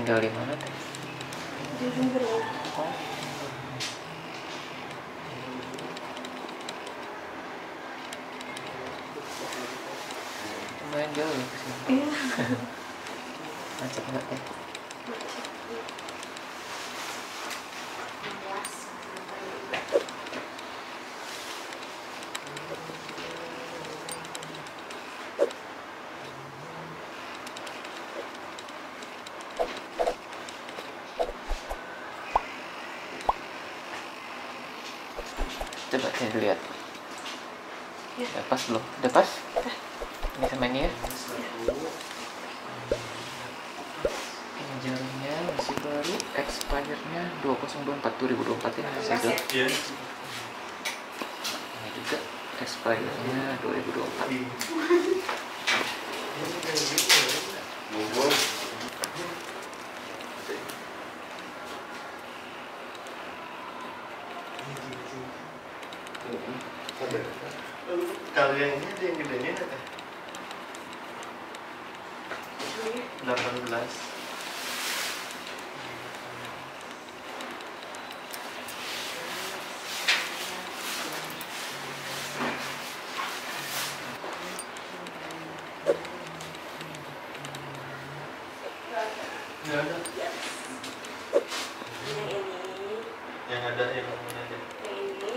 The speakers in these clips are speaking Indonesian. Tinggal di mana teh? Di Jember. Oh. Lumayan jauh ya kesini. Iya. Macet nggak teh? Macet. Coba kita lihat ya. Udah pas belum? Udah pas? Udah. Ini sama ini ya? Ini jalannya masih baru, expire-nya 2024 ya? Masih ada. Iya. Ini juga expire-nya 2024. Kalau yang ini ada yang gedenya ada 18. Nggak ada. Yang ada yang mana aja? Ini.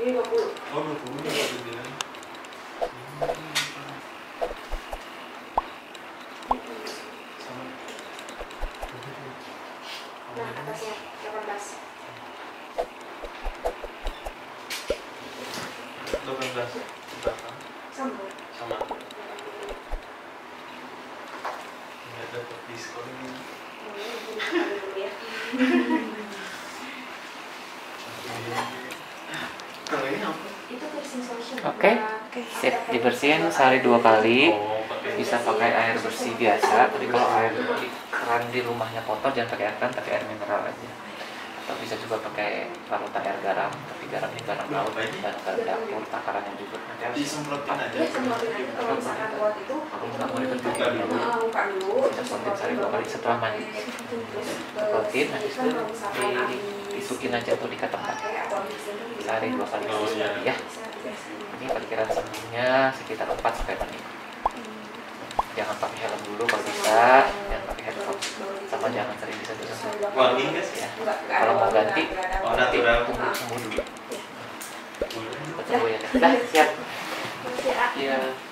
Ini 20. Oh, 20 ya, Bunda. Nah, atasnya 18 sama. Sama. Ini ada diskon ini. Oke, sip, dibersihin sehari 2 kali. Bisa pakai air bersih biasa, tapi kalau air keran di rumahnya kotor jangan pakai air keran, pakai air mineral aja. Atau bisa juga pakai larutan air garam, tapi garamnya garam laut, garam dapur, takarannya juga. Disemprotin aja. Kalau misalkan buat itu, nggak boleh berbuka dulu. Kita semprotin sehari 2 kali setelah mandi. Semprotin, habis itu disukin aja atau dikatakan sehari 2 kali ya. Ini perkiraan sembuhnya sekitar 4 sampai 5 menit. Jangan pakai helm dulu kalau bisa, jangan pakai headphone, sama jangan sering disentuh. Ya. Kalau mau ganti, nanti tunggu dulu. Ketemu ya. Dah siap. Ya.